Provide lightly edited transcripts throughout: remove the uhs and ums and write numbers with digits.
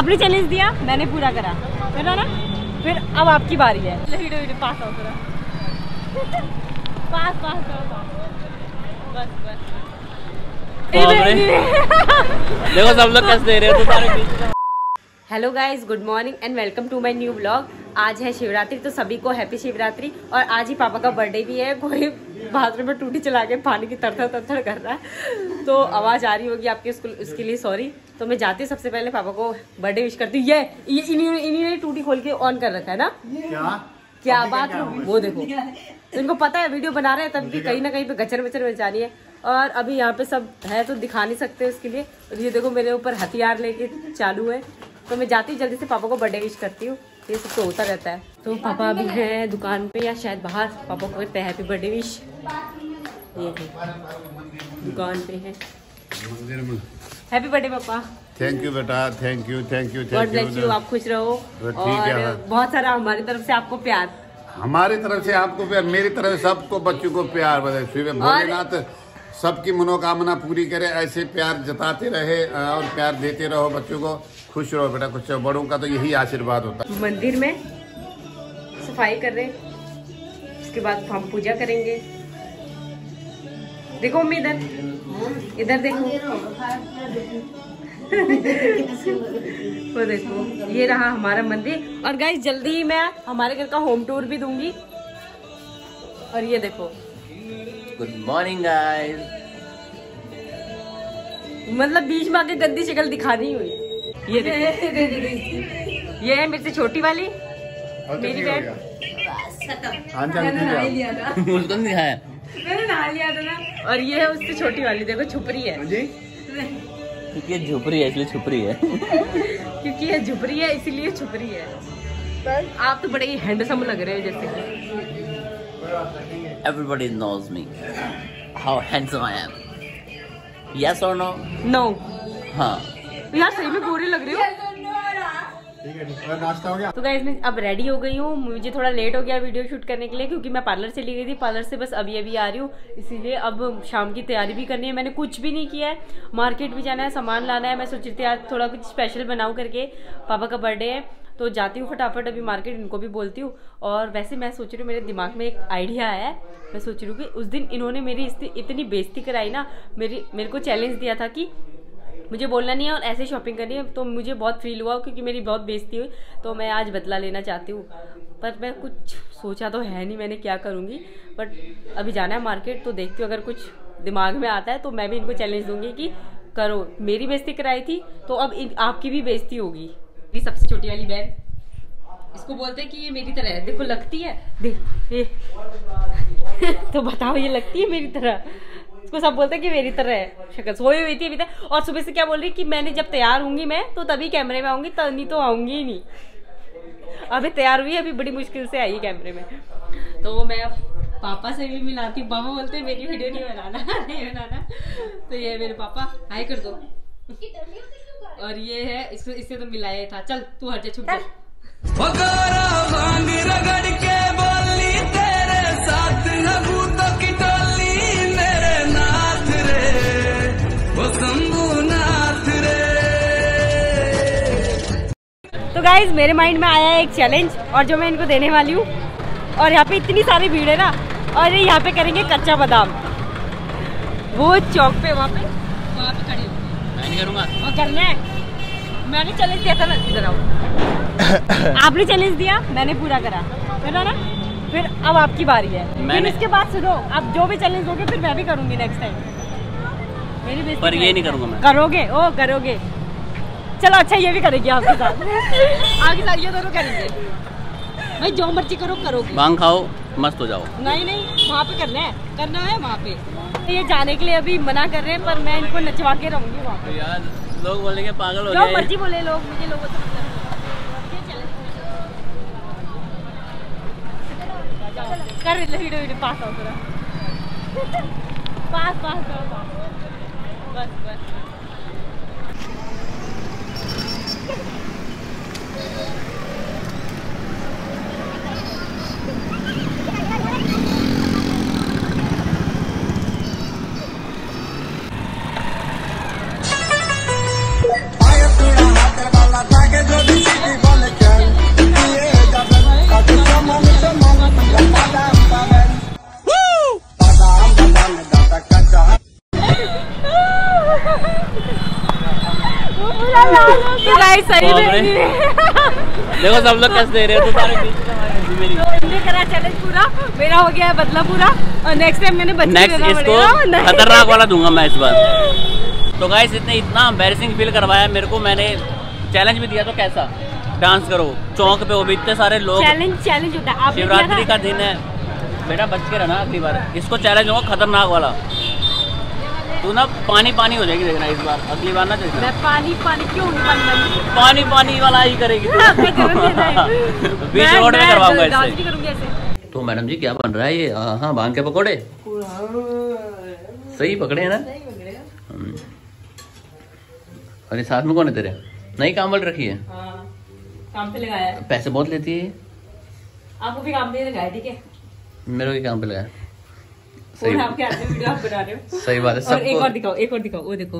आपने चैलेंज दिया, मैंने पूरा करा, है ना? फिर अब आपकी बारी है। पास आओ थोड़ा, पास पास करो, बस बस। देखो सब लोग कैसे दे रहे हो। Hello guys, good morning and welcome to my new vlog. आज है शिवरात्रि, तो सभी को हैप्पी शिवरात्रि। और आज ही पापा का बर्थडे भी है। कोई बाथरूम में टूटी चला के पानी की तरथर तरथर कर रहा है, तो आवाज़ आ रही होगी आपके उसके लिए सॉरी। तो मैं जाती हूँ, सबसे पहले पापा को बर्थडे विश करती हूँ। ये इन्हीं ने टूटी खोल के ऑन कर रखा है ना, क्या बात है? वो देखो, इनको पता है वीडियो बना रहे हैं, तब भी कहीं ना कहीं पे गचर वचर में जा रही है। और अभी यहाँ पे सब है तो दिखा नहीं सकते उसके लिए। और ये देखो मेरे ऊपर हथियार लेके चालू है। तो मैं जाती हूँ जल्दी से, पापा को बर्थडे विश करती हूँ। ये सब तो होता रहता है। तो पापा अभी हैं दुकान पे या शायद बाहर। पापा को करते हैं हैप्पी बर्थडे विश। ये दुकान पे है। हैप्पी बर्थडे पापा। थैंक यू बेटा, thank you thank you thank you. आप खुश रहो और बहुत सारा हमारी तरफ से आपको प्यार, हमारी तरफ से आपको प्यार, मेरी तरफ से सबको, बच्चों को प्यार। भोलेनाथ सबकी मनोकामना पूरी करे, ऐसे प्यार जताते रहे और प्यार देते रहो, बच्चों को खुश रहो बेटा, खुश रहो। बड़ों का तो यही आशीर्वाद होता है। मंदिर में सफाई कर रहे, उसके बाद हम पूजा करेंगे। देखो मम्मी इधर इधर देखो। तो देखो ये रहा हमारा मंदिर। और गाइस जल्दी ही मैं हमारे घर का होम टूर भी दूंगी। और ये देखो, गुड मॉर्निंग गाइस। मतलब बीच में आके गंदी शक्ल दिखा नहीं हुई। ये देखो, ये है मेरे से छोटी वाली, मेरी बहन। मैंने नहा लिया था ना। और ये है उससे छोटी वाली, देखो छुपरी है क्योंकि ये झुपरी है, इसलिए छुपरी है। क्योंकि ये झुपरी है इसीलिए छुपरी है। आप तो बड़े ही हैंडसम लग रहे हो जैसे। Everybody knows me how handsome I am. Yes or no? No. हाँ। यार सही में गोरी लग रही हो। ठीक है, नाश्ता हो गया। तो गाइस मैं अब रेडी हो गई हूँ। मुझे थोड़ा लेट हो गया वीडियो शूट करने के लिए, क्योंकि मैं पार्लर चली गई थी। पार्लर से बस अभी अभी आ रही हूँ, इसीलिए अब शाम की तैयारी भी करनी है। मैंने कुछ भी नहीं किया है, मार्केट भी जाना है, सामान लाना है। मैं सोच रही थी आज थोड़ा कुछ स्पेशल बनाऊँ करके, पापा का बर्थडे है। तो जाती हूँ फटाफट अभी मार्केट, इनको भी बोलती हूँ। और वैसे मैं सोच रही हूँ, मेरे दिमाग में एक आइडिया आया है। मैं सोच रही हूँ कि उस दिन इन्होंने मेरी इतनी बेइज्जती कराई ना, मेरे को चैलेंज दिया था कि मुझे बोलना नहीं है और ऐसे शॉपिंग करनी है। तो मुझे बहुत फील हुआ क्योंकि मेरी बहुत बेइज्जती हुई। तो मैं आज बदला लेना चाहती हूँ, पर मैं कुछ सोचा तो है नहीं मैंने क्या करूँगी। बट अभी जाना है मार्केट, तो देखती हूँ अगर कुछ दिमाग में आता है तो मैं भी इनको चैलेंज दूंगी कि करो। मेरी बेइज्जती कराई थी तो अब आपकी भी बेइज्जती होगी। मेरी सबसे छोटी वाली बहन, इसको बोलते हैं कि ये मेरी तरह है, देखो लगती है, देख। तो बताओ ये लगती है मेरी तरह? इसको सब बोलते हैं कि मेरी तरह है, शक्ल सोई हुई थी अभी तक। और सुबह से क्या बोल रही कि मैंने जब तैयार होंगी मैं तो तभी कैमरे में आऊंगी, नहीं तो आऊंगी ही नहीं। अभी तैयार हुई, अभी बड़ी मुश्किल से आई कैमरे में। तो मैं पापा से भी मिलाती हूँ। पापा बोलते हैं मेरी वीडियो नहीं बनाना, नहीं बनाना। तो ये मेरे पापा, हाय कर दो। और ये है, इससे तो मिलाया था। चल तू हर जगह छुप जा। तो गाइज मेरे माइंड में आया है एक चैलेंज, और जो मैं इनको देने वाली हूँ। और यहाँ पे इतनी सारी भीड़ है ना, और यहाँ पे करेंगे कच्चा बादाम। वो चौक पे वहाँ पे खड़े हो। मैं नहीं करूँगा। और करना है, मैंने चैलेंज दिया था ना। इधर आओ। आपने चैलेंज दिया, मैंने पूरा करा, है ना? फिर अब आपकी बारी है। मैंने इसके बाद सुनो, आप जो भी चैलेंज दोगे फिर मैं भी करूँगी नेक्स्ट टाइम। पर ये नहीं करूँगा मैं। करोगे? ओ करोगे, चलो अच्छा ये भी करेगी आपके साथ। आगे साथ ये दोनों करेंगे भाई, जो मर्जी करो, करोगे। भांग खाओ, मस्त हो जाओ। नहीं नहीं, वहाँ पे करना है वहाँ पे। ये जाने के लिए अभी मना कर रहे हैं, पर मैं इनको नचवा के रहूँगी वहाँ पे। यार लोग बोलेंगे पागल हो गए, जो मर्जी बोले लोग, मुझे लोगों से मतलब नहीं। पास आओ थोड़ा, पास पास करो, बस बस। तो गाइस सही में देखो सब लोग कैसे दे रहे हो। करा चैलेंज पूरा मेरा हो गया है बदला पूरा, और नेक्स्ट टाइम मैंने बच्चे इसको खतरनाक वाला दूंगा मैं इस बार। तो गाइस इसने इतना एम्बैरेसिंग फील करवाया मेरे को, मैंने चैलेंज भी दिया तो कैसा डांस करो चौक पे, वो भी इतने सारे लोग, चैलेंज चैलेंज होता है। शिवरात्रि का दिन है बेटा, बच के रहना अगली बार। इसको चैलेंज होगा खतरनाक वाला, तू ना पानी पानी हो जाएगी देखना इस बार, अगली बार ना देखना। मैं पानी पानी क्यों नहीं, पानी पानी वाला ही करेगी बीच रोड में करवाऊंगा ऐसे। तो मैडम जी क्या बन रहा है ये? हाँ भांग के पकौड़े सही पकड़े है ना? अरे साथ में कौन है तेरे? नहीं काम वाली रखी है, काम पे लगाया है। पैसे बहुत लेती है, आपको भी काम पे लगाया ठीक है? मेरे को काम पे लगाया सही, आपके आते वीडियो आप बना रहे हो सही बात है। सब एक और दिखाओ, एक और दिखाओ, वो देखो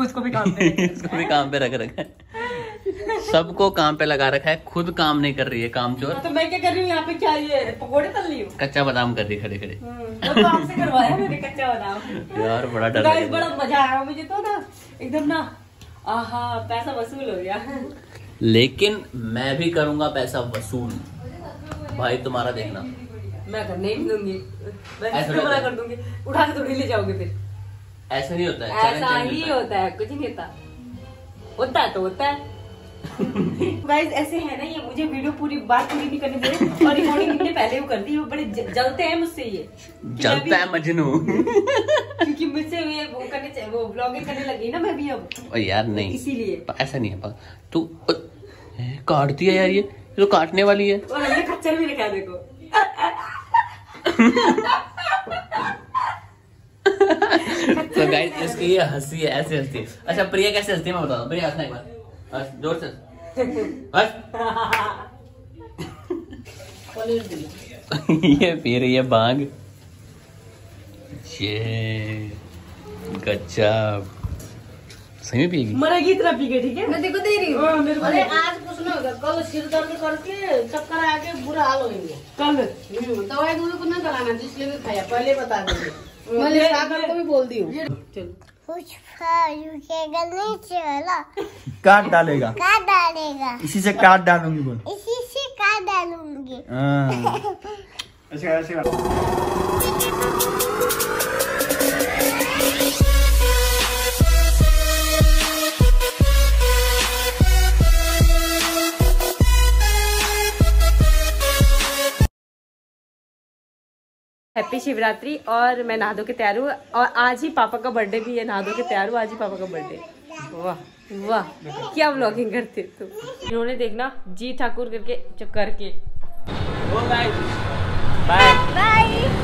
उसको भी काम पे इसको भी काम पे रख रखा है, सबको काम पे लगा रखा है, खुद काम नहीं कर रही है कामचोर। तो मैं क्या कर रही हूँ यहाँ पे? क्या ये पकौड़े तल रही हूँ? कच्चा बादाम कर रही खड़े खड़े। तो आपसे करवाया मैंने कच्चा बादाम यार, बड़ा डर लगा, बड़ा मजा आया मुझे तो ना एकदम ना, आहा पैसा वसूल हो गया। लेकिन मैं भी करूँगा पैसा वसूल भाई, तुम्हारा देखना। मैं करने नहीं दूंगी, मैं मना कर दूंगी, उठा के थोड़ी ले जाओगे फिर। ऐसा नहीं होता है, ऐसा ही होता है, कुछ नहीं होता, होता है तो होता है। गाइस ऐसे है ना ये, मुझे वीडियो पूरी बात पूरी नहीं करनी पड़े, और रिकॉर्डिंग इतने पहले वो कर दी, वो बड़े जलते हैं मुझसे ये, जलता है मजनू क्योंकि मुझसे वो करने वो ब्लॉगिंग करने लगी ना मैं भी अब। और यार नहीं, इसीलिए ऐसा नहीं है, तू काटती है यार, ये तो काटने वाली है। और हमने खच्चर भी रखा देखो तो गाइस इसकी ये हंसी है, ऐसे हंसती है। अच्छा प्रिया कैसे हंसती है मैं बताता हूँ, प्रिया हंसना एक बार, बस जोर से बस। ये पी रही है भांग, ये कच्चा सही में पिएगी, मरेगी इतना पी के ठीक है मैं देखो दे रही हूँ। अरे आज कुछ नहीं होगा, कल सिर दर्द करके चक्कर आके बुरा हाल होंगे, कल दवाई दूध को ना चलाना जिसलिए भी खाया पहले बता देंगे, मैं ले आकर को भी बोल दी हूँ। कुछ नहीं चला, काट डालेगा, काट डालेगा, इसी से काट डालूंगी, बोल इसी से काट डालूंगी। अच्छा अच्छा हैप्पी शिवरात्रि। और मैं नहा धो के तैयार हूँ, और आज ही पापा का बर्थडे भी है, नहा धो के तैयार हूँ, आज ही पापा का बर्थडे। वाह वाह क्या व्लॉगिंग करते तुम, इन्होंने देखना जी ठाकुर करके चुप करके। Bye bye.